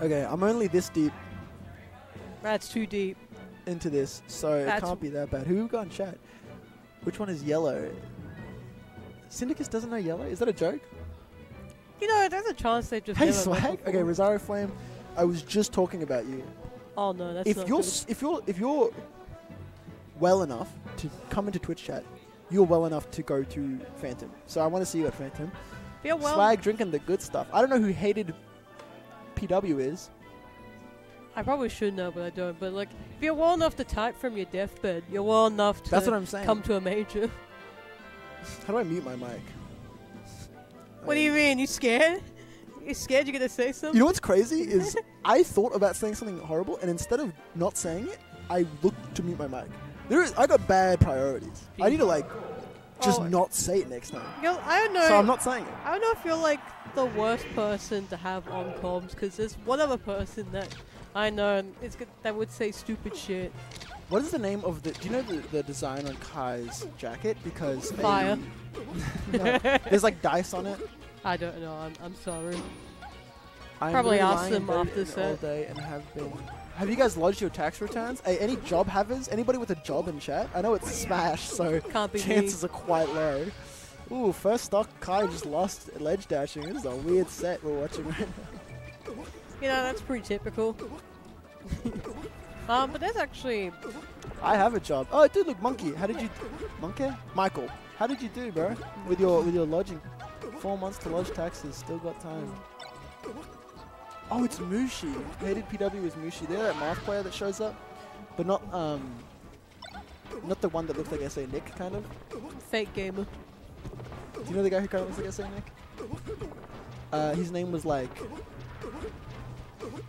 Okay, I'm only this deep. That's too deep. Into this, so that's it can't be that bad. Who got in chat? Which one is yellow? Syndicus doesn't know yellow? Is that a joke? You know, there's a chance they just... Hey, Swag! Okay, Rosario Flame, I was just talking about you. Oh, no, that's if not you're if you're well enough to come into Twitch chat, you're well enough to go to Phantom. So I want to see you at Phantom. Well. Swag drinking the good stuff. I don't know who hated PW is. I probably should know, but I don't. But, like, if you're well enough to type from your deathbed, you're well enough to come to a major. How do I mute my mic? What do you mean? You scared? You scared you're going to say something? You know what's crazy is I thought about saying something horrible, and instead of not saying it, I looked to mute my mic. I got bad priorities. I need to, like, just not say it next time. I don't know. So I'm not saying it. I don't know if you're, like, the worst person to have on comms, because there's one other person that... I know, it's good that would say stupid shit. What is the name of the... Do you know the design on Kai's jacket? Because... Fire. No, there's like dice on it. I don't know, I'm sorry. I'm probably asked them after set. All day and have been... Have you guys lodged your tax returns? Hey, any job havers? Anybody with a job in chat? I know it's Smash, so can't be chances me. Are quite low. Ooh, first stock, Kai just lost ledge dashing. This is a weird set we're watching right now. You know, that's pretty typical. But there's actually... I have a job. Oh, dude, look, Monkey. How did you... Monkey? Michael. How did you do, bro? With your lodging. 4 months to lodge taxes. Still got time. Oh, it's Mushy. Hated PW was Mushy. They're that math player that shows up. But not the one that looks like S.A. Nick, kind of. Fake gamer. Do you know the guy who kind of looks like S.A. Nick? His name was, like...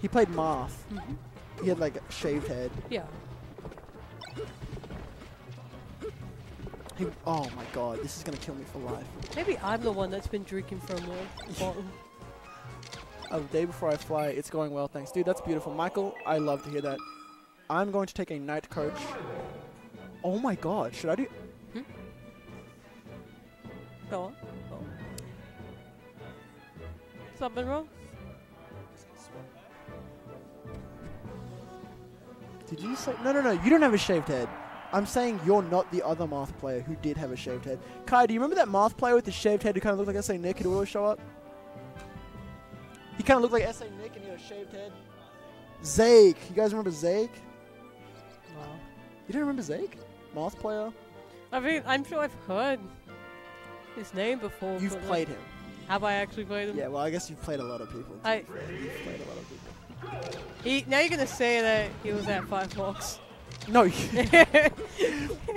He played math. Mm-hmm. He had like a shaved head. Yeah. Oh my god, this is gonna kill me for life. Maybe I'm the one that's been drinking from the bottom. The day before I fly, it's going well, thanks. Dude, that's beautiful. Michael, I love to hear that. I'm going to take a night coach. Oh my god, should I do... Hmm? Go on. Oh. Something wrong? Did you say... No, no, no. You don't have a shaved head. I'm saying you're not the other math player who did have a shaved head. Kai, do you remember that math player with the shaved head who kind of looked like S.A. Nick who would always show up? He kind of looked like S.A. Nick and he had a shaved head. Zeke. You guys remember Zeke? No. You don't remember Zeke? Math player? I mean, I'm sure I've heard his name before. You've played him. Have I actually played him? Yeah, well, I guess you've played a lot of people. You've played a lot of people. Now you're gonna say that he was at Firefox. No,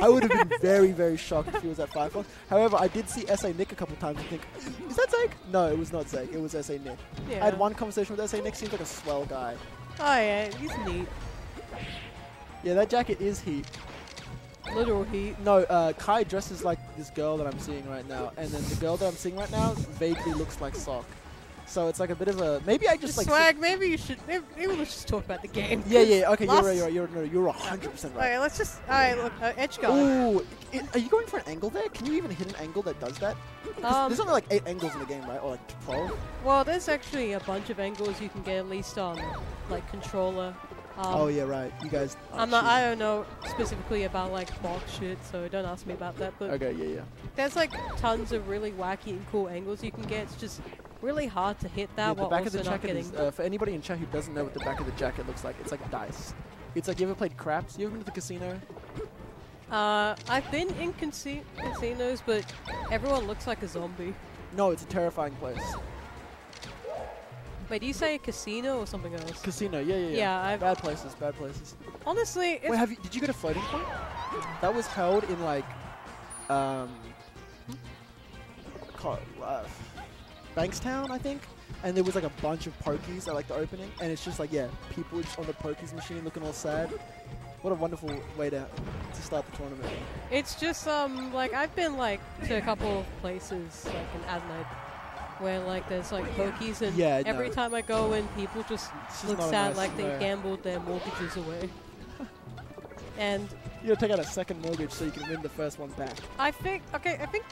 I would have been very, very shocked if he was at Firefox. However, I did see S.A. Nick a couple times and think, is that Zeke? No, it was not Zeke. It was S.A. Nick. Yeah. I had one conversation with S.A. Nick. Seems like a swell guy. Oh yeah, he's neat. Yeah, that jacket is heat. Literal heat. No, Kai dresses like this girl that I'm seeing right now, and then the girl that I'm seeing right now vaguely looks like Sock. So it's like a bit of a maybe I just like Swag. Maybe you should. Maybe let's just talk about the game. Yeah, yeah. Okay, you're 100% right. Okay, let's just. All right, look, edge guard. Ooh, are you going for an angle there? Can you even hit an angle that does that? There's only like 8 angles in the game, right? Or like 12. Well, there's actually a bunch of angles you can get at least on, like controller. Oh yeah, right. You guys. I don't know specifically about like box shit, so don't ask me about that. But okay, yeah, yeah. There's like tons of really wacky and cool angles you can get. It's just really hard to hit that while also not getting... for anybody in chat who doesn't know what the back of the jacket looks like, it's like dice. It's like, you ever played craps? You ever been to the casino? I've been in casinos, but everyone looks like a zombie. No, it's a terrifying place. Wait, do you say a casino or something else? Casino, yeah. Yeah, bad places, bad places. Honestly, it's... Wait, did you go to Floating Point? That was held in, like... Bankstown, I think, and there was like a bunch of pokies at like the opening, and it's just like, yeah, people just on the pokies machine looking all sad. What a wonderful way to start the tournament. It's just like I've been like to a couple of places like in Adelaide where like there's like pokies, and every time I go in, people just look sad, like they gambled their mortgages away. And you gotta take out a second mortgage so you can win the first one back. I think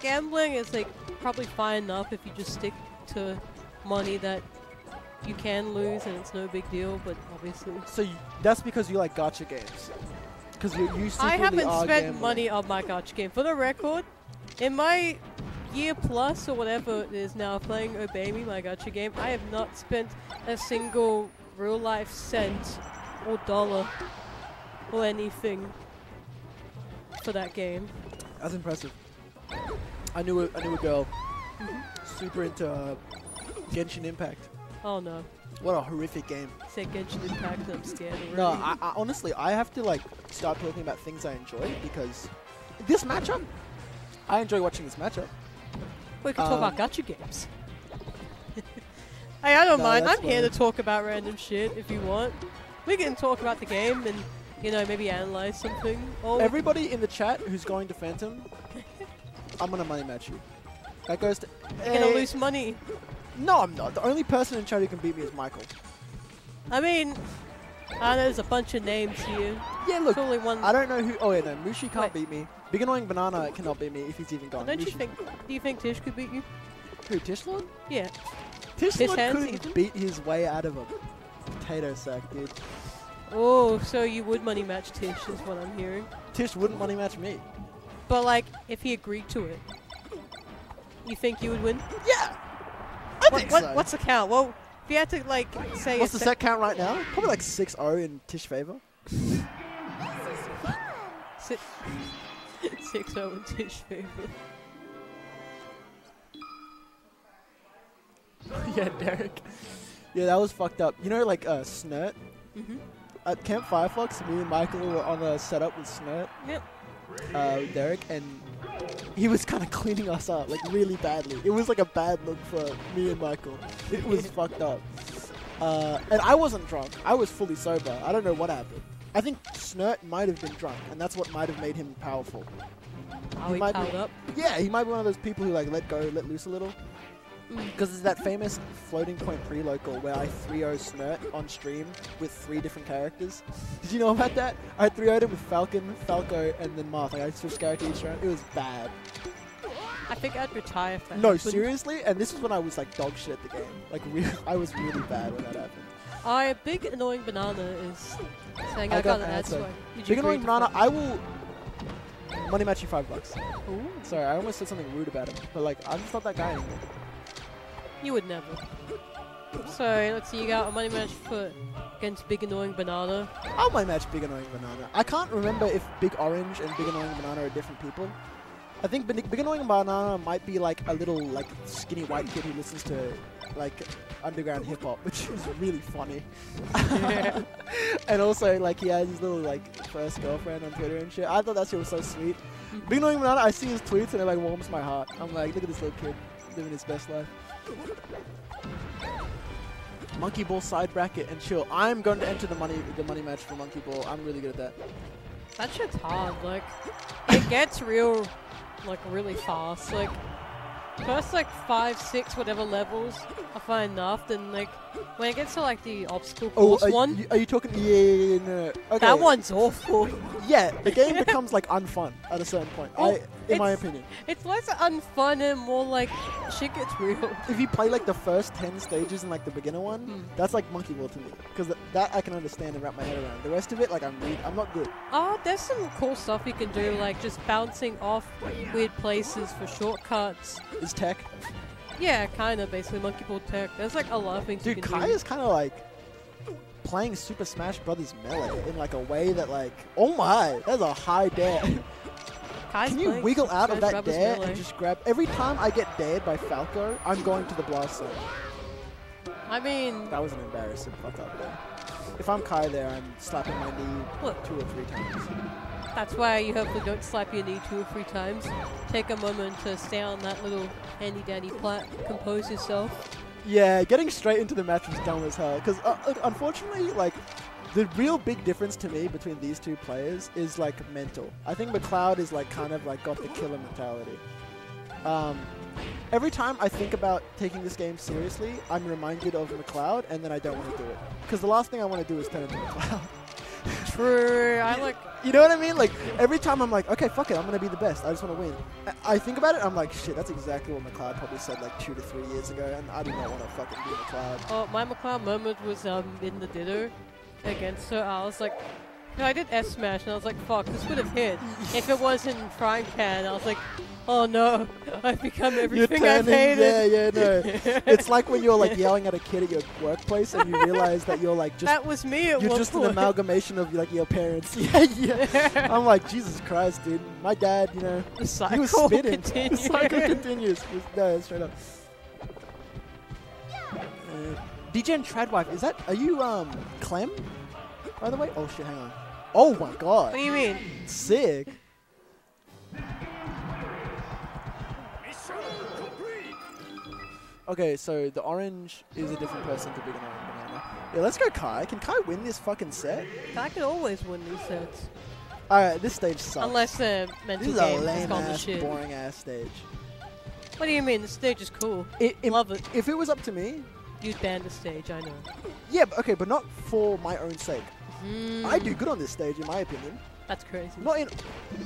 gambling is like probably fine enough if you just stick to money that you can lose and it's no big deal, but obviously. So that's because you like gacha games. Because you're used to. I haven't spent money on my gacha game. For the record, in my year plus or whatever it is now playing Obey Me, my gacha game, I have not spent a single real life cent or dollar or anything for that game. That's impressive. I knew a girl super into Genshin Impact. Oh no. What a horrific game. Say Genshin Impact, I'm scared already. No, I honestly, I have to like start talking about things I enjoy because this matchup, I enjoy watching this matchup. We can talk about gacha games. Hey, I don't mind. I'm here to talk about random shit if you want. We can talk about the game and, you know, maybe analyze something. Or everybody in the chat who's going to Phantom, I'm going to money match you. That goes to... You're going to lose money. No, I'm not. The only person in chat who can beat me is Michael. I mean, I know there's a bunch of names here. Yeah, look, only one. I don't know who... Oh, yeah, no. Mushy can't beat me. Big Annoying Banana cannot beat me if he's even gone. Don't you think... Do you think Tish could beat you? Who, Tish Lord? Yeah. Tish Lord couldn't beat his way out of a potato sack, dude. Oh, so you would money match Tish is what I'm hearing. Tish wouldn't money match me. But, like, if he agreed to it, you think you would win? Yeah! I think so. What's the count? Well, if you had to, like, say... What's the set count right now? Probably, like, 6-0 in Tish favor. 6-0 in Tish favor. Yeah, Derek. Yeah, that was fucked up. You know, like, Snert? Mm-hmm. At Camp Firefox, me and Michael were on a setup with Snert. Yep. Derek, and he was kind of cleaning us up, like, really badly. It was like a bad look for me and Michael. It was fucked up. And I wasn't drunk. I was fully sober. I don't know what happened. I think Snert might have been drunk, and that's what might have made him powerful. Oh, he powered up? Yeah, he might be one of those people who, like, let go, let loose a little. Because there's that famous floating point pre-local where I 3-0 Snert on stream with 3 different characters. Did you know about that? I 3-0'd him with Falcon, Falco, and then Marth. Like, I switched character each round. It was bad. I think I'd retire if that happened. Seriously? And this was when I was like dog shit at the game. Like, I was really bad when that happened. Our Big Annoying Banana is saying I got an ad swag. Big Annoying Banana, I will... money match you $5. Ooh. Sorry, I almost said something rude about him. But like, I'm just not that guy anymore. You would never. So, let's see, you got a money match for against Big Annoying Banana. I'll money match Big Annoying Banana. I can't remember if Big Orange and Big Annoying Banana are different people. I think Big Annoying Banana might be like a little like skinny white kid who listens to like underground hip hop, which is really funny. Yeah. And also like he has his little like first girlfriend on Twitter and shit. I thought that shit was so sweet. Big Annoying Banana, I see his tweets and it like warms my heart. I'm like, look at this little kid living his best life. Monkey Ball side bracket and chill. I'm going to enter the money match for Monkey Ball. I'm really good at that. That shit's hard. Like, it gets real, like, really fast. Like, first, like, 5, 6, whatever levels I find enough. Then, like, when it gets to, like, the obstacle course one. Are you talking? Yeah, no. Okay. That one's awful. Yeah, the game becomes, like, unfun at a certain point, in my opinion. It's less unfun and more, like, shit gets real. If you play, like, the first 10 stages in, like, the beginner one, that's, like, Monkey Ball to me. Because that I can understand and wrap my head around. The rest of it, like, I'm not good. There's some cool stuff you can do, like, just bouncing off weird places for shortcuts. Is tech? Yeah, kind of, basically. Monkey Ball tech. There's, like, a lot of things you can do. Dude, Kai's kind of, like, playing Super Smash Brothers Melee in, like, a way that, like... Oh, my! That's a high dare. Can you wiggle out of that dare and just grab... Every time I get dared by Falco, I'm going to the blast zone. I mean... That was an embarrassing fuck up there. If I'm Kai there, I'm slapping my knee 2 or 3 times. That's why you hopefully don't slap your knee 2 or 3 times. Take a moment to stay on that little handy-dandy plat, compose yourself. Yeah, getting straight into the match was dumb as hell. Because, unfortunately, like... The real big difference to me between these two players is like mental. I think McCloud is like kind of like got the killer mentality. Every time I think about taking this game seriously, I'm reminded of McCloud and then I don't want to do it. Because the last thing I want to do is turn into McCloud. for, I like, you know what I mean? Like, every time I'm like, okay, fuck it, I'm going to be the best. I just want to win. I think about it, I'm like, shit, that's exactly what McCloud probably said like 2 to 3 years ago, and I do not want to fucking be McCloud. Oh, my McCloud moment was in the ditto against her. I was like, no, I did S smash, and I was like, fuck, this would have hit. If it wasn't frying pan, I was like, oh no, I've become everything I've hated. Yeah, no. It's like when you're like yelling at a kid at your workplace and you realize that you're like just... That was me at one point. You're just an amalgamation of like your parents. Yeah. I'm like, Jesus Christ, dude. My dad, you know, the cycle he was spitting. Continues. The cycle continues. No, straight up. DJ and Tradwife, is that... Are you Clem, by the way? Oh shit, hang on. Oh my god. What do you mean? Sick. Okay, so the orange is a different person to Big Annoying Banana. Yeah, let's go Kai. Can Kai win this fucking set? Kai can always win these sets. Alright, this stage sucks. Unless the mental game is gone to shit. This is a lame-ass, boring-ass stage. What do you mean? The stage is cool. Love it. If it was up to me... You'd ban the stage, I know. Yeah, okay, but not for my own sake. Mm. I do good on this stage, in my opinion. That's crazy. Not in,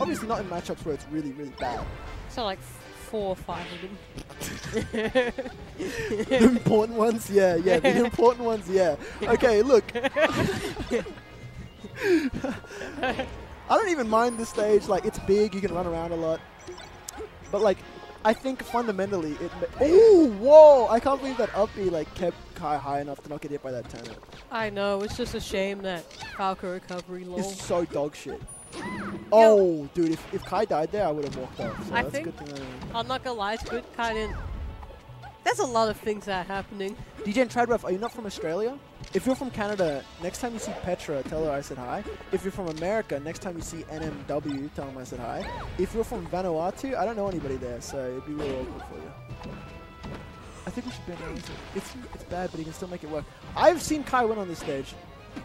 obviously not in matchups where it's really, really bad. So like... 4 or 5 of them. The important ones, yeah. The important ones, yeah. Okay, look. I don't even mind this stage. Like, it's big. You can run around a lot. But like, I think fundamentally, it. Oh, whoa! I can't believe that up B like kept Kai high enough to not get hit by that turnip. I know. It's just a shame that Falco recovery lol. It's so dog shit. Oh, dude, if Kai died there, I would have walked off. So I that's think, good thing I'm not gonna lie, it's good Kai didn't. There's a lot of things that are happening. DJ and Tradwife, are you not from Australia? If you're from Canada, next time you see Petra, tell her I said hi. If you're from America, next time you see NMW, tell them I said hi. If you're from Vanuatu, I don't know anybody there, so it'd be really awkward for you. I think we should be on it's bad, but you can still make it work. I've seen Kai win on this stage.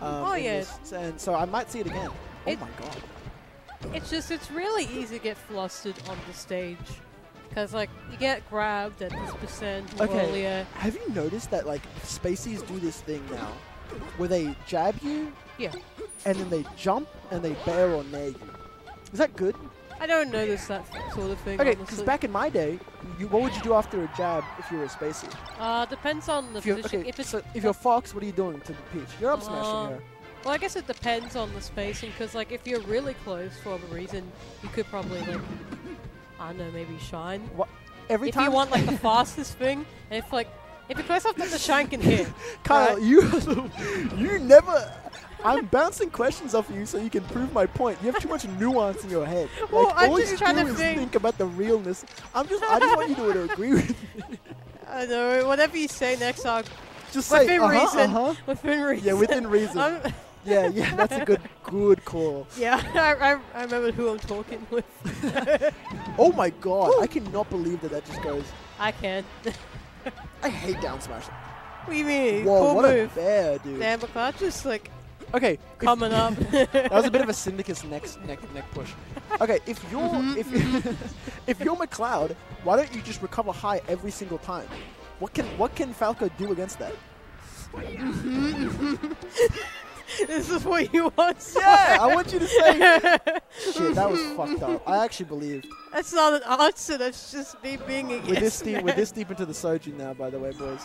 Oh, yeah. And so I might see it again. Oh, my God. It's just, it's really easy to get flustered on the stage. Because, like, you get grabbed at this percent earlier. Have you noticed that, like, spaces do this thing now where they jab you? Yeah. And then they jump and they bear or nair you. Is that good? I don't notice that sort of thing. Okay, because back in my day, what would you do after a jab if you were a spacer? Depends on the position. Okay, if you're Fox, what are you doing to the Peach? You're up smashing her. Well, I guess it depends on the spacing, because, like, if you're really close for a reason, you could probably, like, I don't know, maybe shine. What? Every time you want, like, the fastest thing, and if, like, if you're close enough, then the shine can hit. Kyle, right? you never... I'm bouncing questions off of you so you can prove my point. You have too much nuance in your head. Well, like, I'm all just you trying do to is think about the realness. I just want you to agree with me. I know, whatever you say next, I'll... Just within say, reason. Within reason. Yeah, within reason. Yeah, that's a good call. Yeah, I remember who I'm talking with. Oh my god, ooh. I cannot believe that just goes. I can. I hate down smash. What do you mean? Whoa, cool what move. A bear, dude. Damn, McCloud just like okay, coming up. That was a bit of a Syndicus neck push. Okay, if you're McCloud, why don't you just recover high every single time? What can Falco do against that? This is what you want. Sorry. Yeah, I want you to say. Shit, that was fucked up. I actually believed. That's not an answer. That's just me being a we're this deep into the soju now, by the way, boys.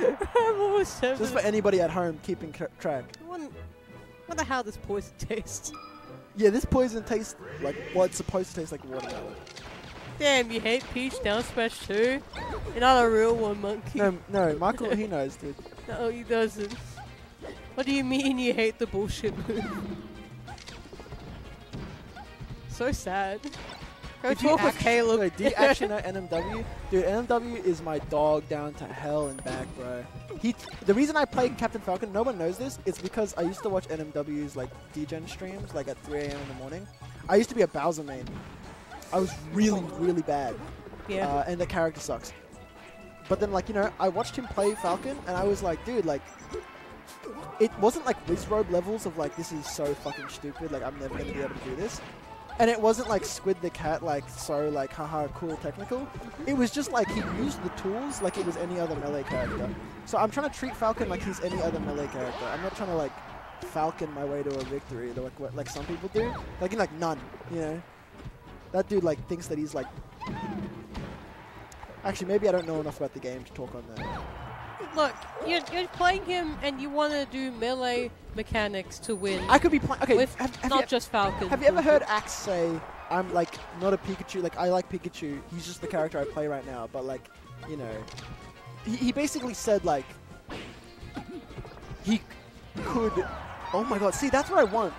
I'm almost just for anybody at home keeping track. I wonder how this poison tastes. Yeah, this poison tastes like well, it's supposed to taste like watermelon. Damn, you hate Peach down smash too? You're not a real one, Monkey. No, Michael, he knows, dude. No, he doesn't. What do you mean you hate the bullshit move? So sad. Go if talk with Caleb. Wait, do you actually know NMW? Dude, NMW is my dog down to hell and back, bro. The reason I played Captain Falcon, no one knows this, is because I used to watch NMW's like degen streams, like at 3 AM in the morning. I used to be a Bowser main. I was really, really bad. Yeah. And the character sucks. But then, like, you know, I watched him play Falcon, and I was like, dude, like, it wasn't like Wizrobe levels of, like, this is so fucking stupid, like, I'm never going to be able to do this. And it wasn't like Squid the Cat, like, so, like, haha, cool, technical. It was just like he used the tools like it was any other melee character. So I'm trying to treat Falcon like he's any other melee character. I'm not trying to, like, Falcon my way to a victory, like some people do. Like none, you know. That dude like thinks that he's like. Actually, maybe I don't know enough about the game to talk on that. Look, you're playing him, and you want to do melee mechanics to win. I could be playing. Okay, just Falcon. Have you ever heard Axe say, "I'm like not a Pikachu. Like I like Pikachu. He's just the character I play right now." But like, you know, he basically said like he could. Oh my God! See, that's what I want.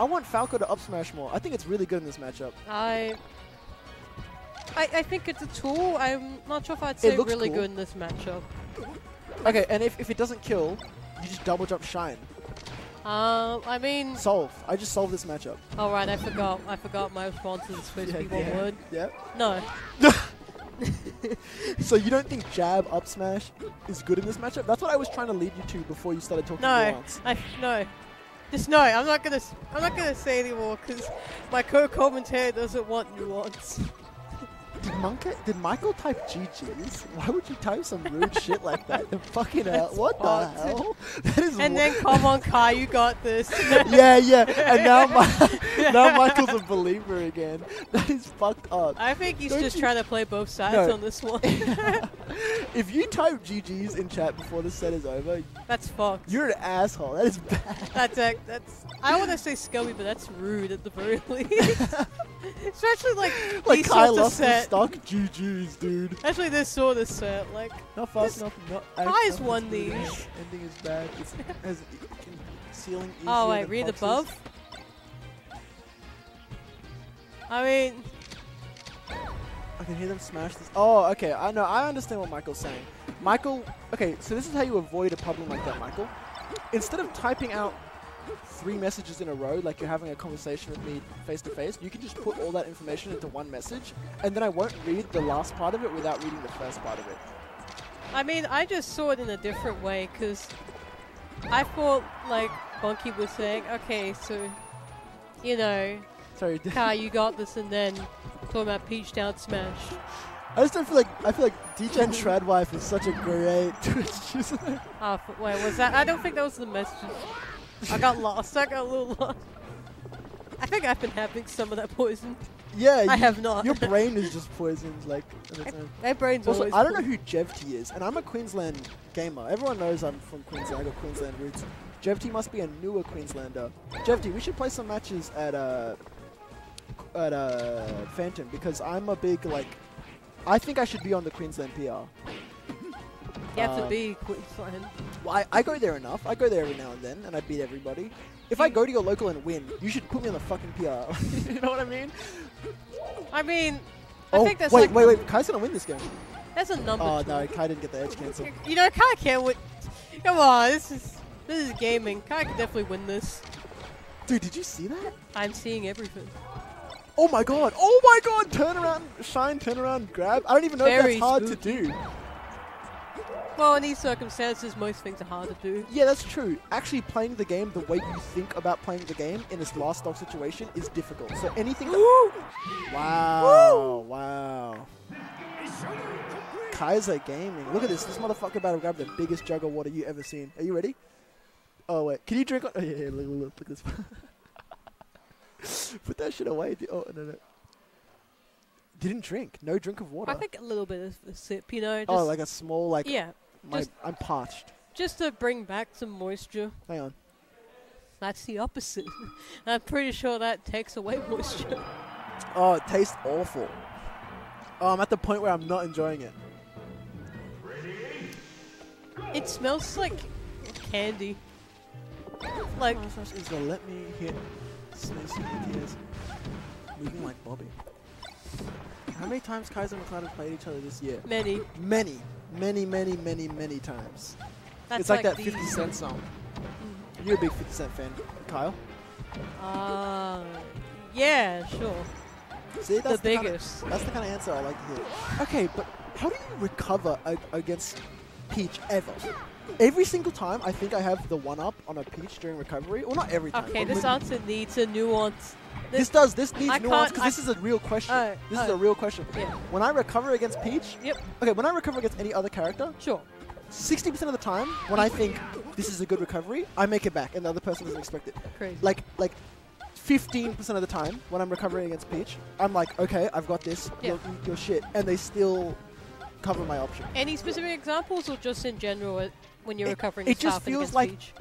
I want Falco to up smash more. I think it's really good in this matchup. I think it's a tool. I'm not sure if I'd say really cool. Good in this matchup. Okay, and if it doesn't kill, you just double jump shine. I mean... Solve. I just solved this matchup. Oh, right, I forgot. I forgot my response is supposed to be one word. Yeah. No. So you don't think jab up smash is good in this matchup? That's what I was trying to lead you to before you started talking nuance. No. Just no, I'm not gonna say anymore because my co-commentator doesn't want nuance. Did Michael type GGs? Why would you type some rude shit like that? The fucking hell! What the hell? That is. And then come on, Kai, you got this. yeah. And now Michael's a believer again. That is fucked up. I think he's just trying to play both sides on this one. If you type GGs in chat before the set is over, that's fucked. You're an asshole. That is bad. That's. I want to say scummy, but that's rude at the very least. Especially like Kai lost his stock GGs, dude. Actually, this sort of set like not fast enough. Kai's won these. Ending is bad. It's as ceiling. Oh wait, read above. I mean, I can hear them smash this. Oh, okay. I know. I understand what Michael's saying. Michael. Okay, so this is how you avoid a problem like that, Michael. Instead of typing out 3 messages in a row, like you're having a conversation with me face to face, you can just put all that information into one message, and then I won't read the last part of it without reading the first part of it. I mean, I just saw it in a different way, because I thought, like, Monkey was saying, okay, so, you know, sorry, Kai, you got this, and then talking about Peach down smash. I just don't feel like, I feel like DJ Tradwife is such a great Twitch user. Wait, was that? I don't think that was the message. I got lost. I got a little lost. I think I've been having some of that poison. Yeah, I have not. Your brain is just poisoned, like. My brain's also. I don't know who Jeffy is, and I'm a Queensland gamer. Everyone knows I'm from Queensland. I got Queensland roots. Jeffy must be a newer Queenslander. Jeffy, we should play some matches at Phantom because I'm a big like. I think I should be on the Queensland PR. You have to be Queensland. Well, I go there enough. I go there every now and then, and I beat everybody. If I go to your local and win, you should put me on the fucking PR. You know what I mean? I mean, I think that's wait. Kai's gonna win this game. That's a number. Oh no, Kai didn't get the edge cancel. You know, Kai can't win. Come on, this is gaming. Kai could definitely win this. Dude, did you see that? I'm seeing everything. Oh my God! Oh my God! Turn around, shine, turn around, grab. I don't even know if that's hard to do. Well, in these circumstances, most things are hard to do. Yeah, that's true. Actually playing the game the way you think about playing the game in this last stock situation is difficult. So anything... Woo! Wow. Woo! Wow. Kaiza Gaming. Look at this. This motherfucker about to grab the biggest jug of water you ever seen. Are you ready? Oh, wait. Can you drink... Oh, yeah, look at this. Put that shit away. Oh, no. Didn't drink. No drink of water. I think a little bit of a sip, you know. Just like a small, like... Yeah. I'm parched. Just to bring back some moisture. Hang on. That's the opposite. I'm pretty sure that takes away moisture. Oh, it tastes awful. Oh, I'm at the point where I'm not enjoying it. It smells like candy. Like... Oh, let me hit... Sneezing tears. Moving like Bobby. How many times Kaiza and McCloud have played each other this year? Many. Many. Many, many, many, many times. That's it's like that 50 Cent song. You're a big 50 Cent fan, Kyle? Yeah, sure. See, that's the biggest. That's the kind of answer I like to hear. Okay, but how do you recover against Peach ever? Every single time I think I have the one-up on a Peach during recovery. Well, not every time. Okay, this answer needs a nuance. This needs nuance because this is a real question. This is a real question. Yeah. When I recover against Peach, when I recover against any other character, sure. 60% of the time, when I think this is a good recovery, I make it back and the other person doesn't expect it. Crazy. Like 15% of the time, when I'm recovering against Peach, I'm like, okay, I've got this, yeah. you're shit, and they still cover my option. Any specific examples or just in general when you're recovering stuff? It just feels like Peach?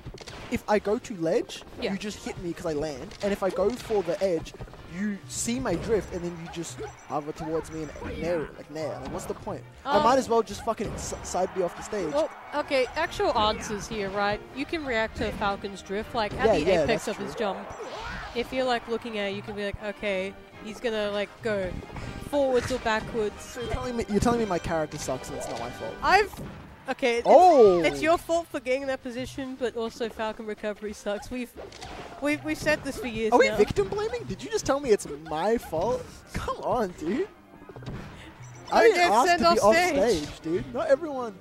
If I go to ledge, yeah. you just hit me because I land, and if I go for the edge, you see my drift and then you just hover towards me and nair it. Like what's the point? I might as well just fucking side B off the stage. Well, okay, actual answers here, right? You can react to Falcon's drift, like at the apex of his jump. If you're like looking at it, you can be like, okay, he's gonna like go forwards or backwards. So you're telling me my character sucks and it's not my fault. It's your fault for getting in that position, but also Falcon recovery sucks. We've said this for years now. Are we victim blaming? Did you just tell me it's my fault? Come on, dude. I didn't ask to be off stage, dude. Not everyone.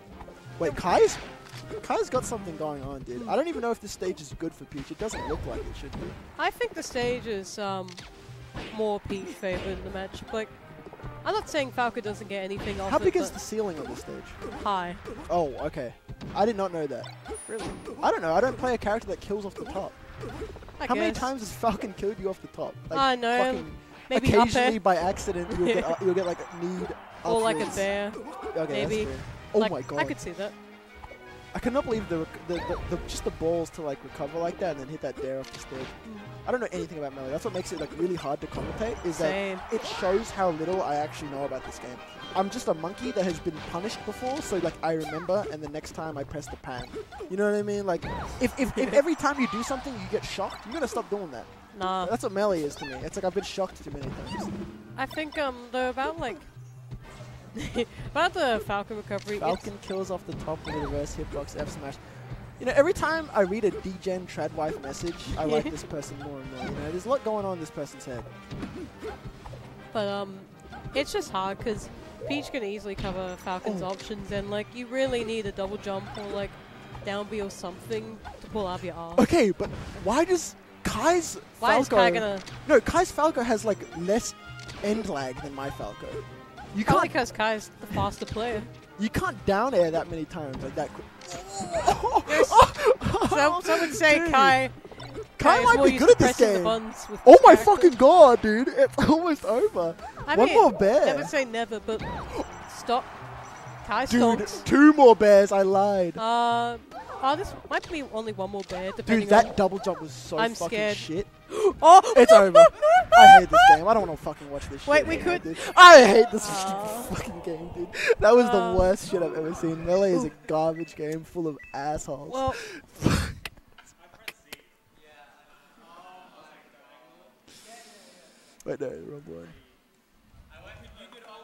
Wait, Kai's got something going on, dude. I don't even know if this stage is good for Peach. It doesn't look like it should be. I think the stage is more Peach favored in the match. Like, I'm not saying Falco doesn't get anything off. How big is the ceiling on this stage? High. Oh, okay. I did not know that. Really? I don't know. I don't play a character that kills off the top. How many times has Falcon killed you off the top? I know. Like, maybe occasionally by accident you'll get you'll get like a need. Or like a bear. Okay, maybe. Oh like, my god. I could see that. I cannot believe just the balls to like recover like that and then hit that dare off the stage. I don't know anything about melee. That's what makes it like really hard to commentate. Is that it shows how little I actually know about this game. I'm just a monkey that has been punished before, so like I remember, and the next time I press the pan. You know what I mean? Like if every time you do something you get shocked, you gotta stop doing that. Nah. That's what melee is to me. It's like I've been shocked too many times. I think though about like. About the Falcon recovery. Falcon kills off the top with a reverse hitbox F smash. You know, every time I read a DJ Tradwife message, I like this person more and more. You know, there's a lot going on in this person's head. But it's just hard because Peach can easily cover Falcon's options, and like you really need a double jump or like down B or something to pull out your arm. Okay, but why does Kai's Falco has like less end lag than my Falco. You can't, because Kai's the faster player. You can't down air that many times like that quick. Some would say dude. Kai might be good at this game. Oh my fucking god, dude! It's almost over. One more bear. Never say never, but stop. Kai stalks. Dude, 2 more bears. I lied. This might be only 1 more bear. Depending dude, that double jump was so fucking shit. Oh, it's over. I hate this game. I don't want to fucking watch this shit. Wait, we could. Dude. I hate this fucking game, dude. That was the worst shit I've ever seen. Melee is a garbage game full of assholes. Well, fuck. Wait, no, wrong one.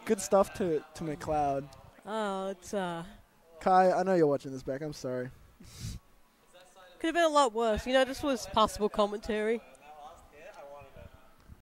Good stuff to McCloud. Oh, it's Kai, I know you're watching this back. I'm sorry. Could have been a lot worse. You know, this was possible commentary.